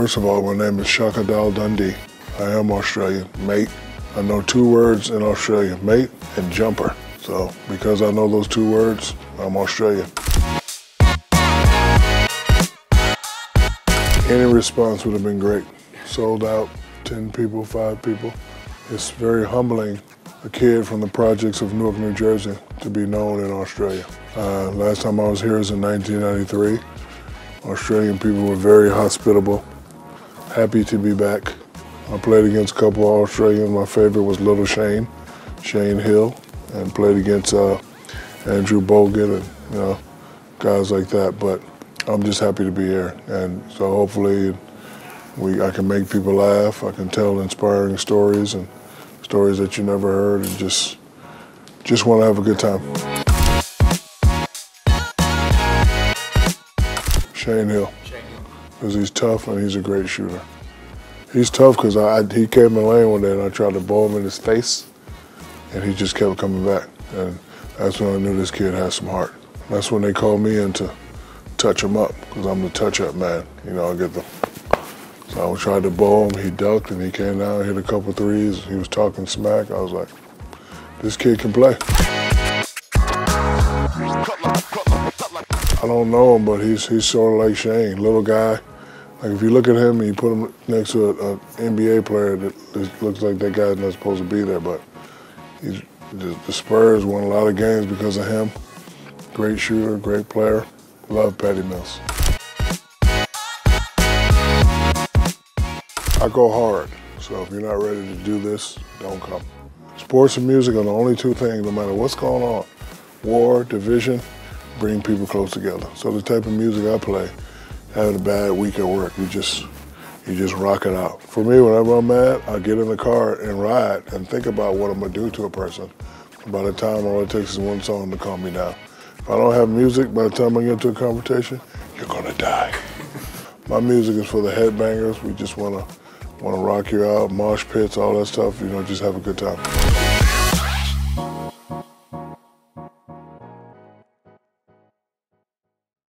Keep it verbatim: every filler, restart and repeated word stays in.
First of all, my name is Shaka Dal Dundee. I am Australian, mate. I know two words in Australia, mate and jumper. So because I know those two words, I'm Australian. Any response would have been great. Sold out, ten people, five people. It's very humbling, a kid from the projects of Newark, New Jersey, to be known in Australia. Uh, last time I was here was in nineteen ninety-three. Australian people were very hospitable, happy to be back. I played against a couple of Australians. My favorite was Little Shane, Shane Hill, and played against uh, Andrew Bogut and you know, guys like that. But I'm just happy to be here, and so hopefully we I can make people laugh. I can tell inspiring stories and stories that you never heard, and just just want to have a good time. Shane Hill, because he's tough and he's a great shooter. He's tough because I, he came in the lane one day and I tried to blow him in his face and he just kept coming back. And that's when I knew this kid has some heart. That's when they called me in to touch him up because I'm the touch-up man. You know, I get the... So I tried to blow him, he ducked and he came down, hit a couple threes, he was talking smack. I was like, this kid can play. I don't know him, but he's, he's sort of like Shane, little guy. Like if you look at him and you put him next to an N B A player, that looks like that guy's not supposed to be there. But he's, the, the Spurs won a lot of games because of him. Great shooter, great player. Love Patty Mills. I go hard, so if you're not ready to do this, don't come. Sports and music are the only two things, no matter what's going on, war, division, bring people close together. So the type of music I play, having a bad week at work, you just you just rock it out. For me, whenever I'm mad, I get in the car and ride and think about what I'm gonna do to a person. By the time, all it takes is one song to calm me down. If I don't have music, by the time I get into a confrontation, you're gonna die. My music is for the headbangers. We just wanna wanna rock you out, mosh pits, all that stuff. You know, just have a good time.